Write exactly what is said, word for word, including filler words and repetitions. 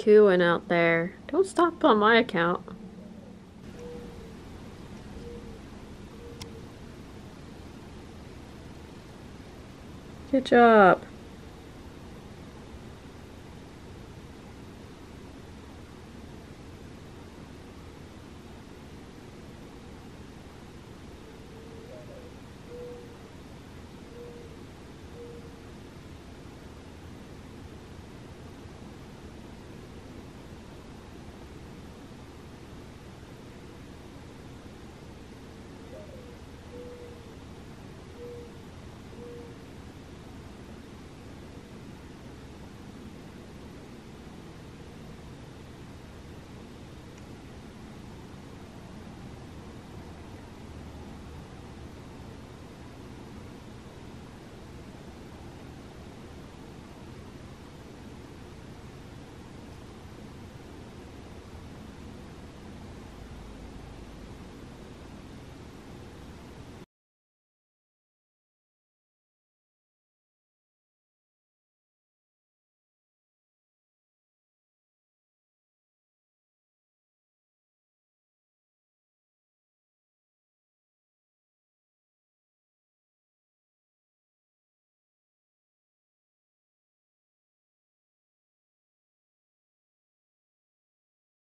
cooing out there. Don't stop on my account. Good job.